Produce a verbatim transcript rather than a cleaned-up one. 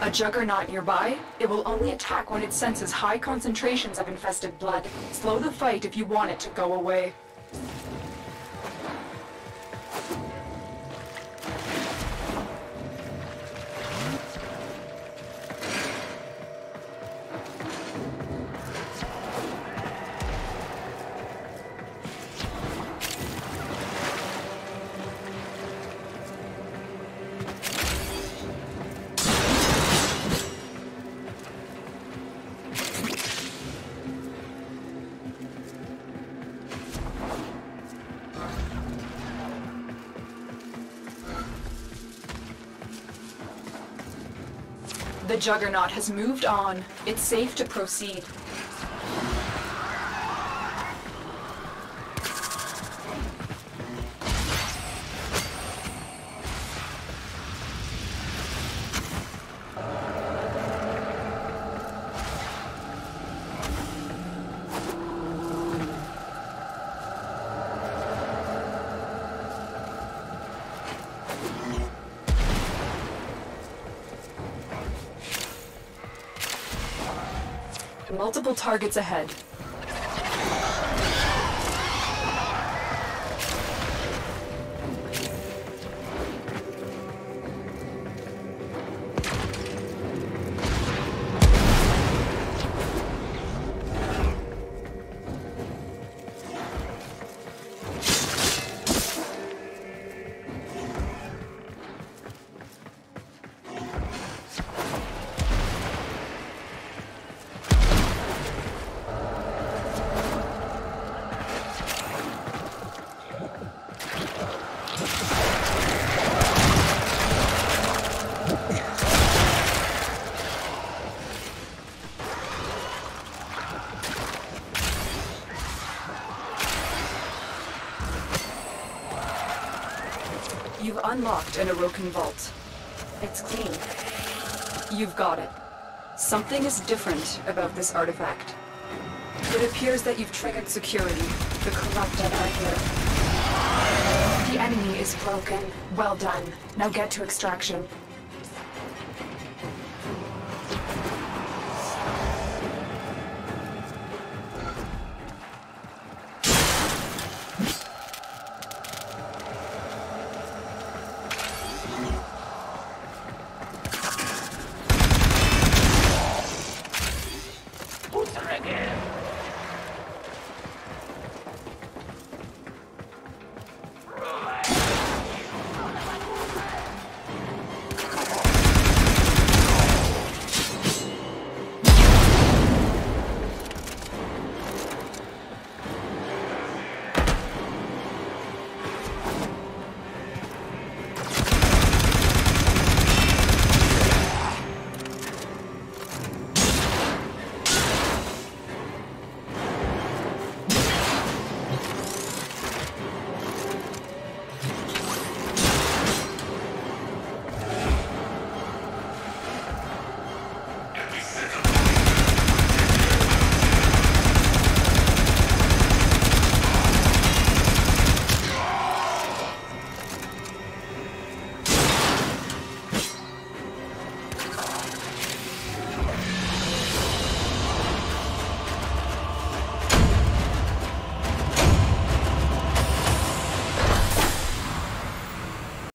A juggernaut nearby? It will only attack when it senses high concentrations of infested blood. Slow the fight if you want it to go away. The juggernaut has moved on. It's safe to proceed. Multiple targets ahead. You've unlocked an Orokin vault. It's clean. You've got it. Something is different about this artifact. It appears that you've triggered security. The corrupted are here. The enemy is broken. Well done. Now get to extraction. Again.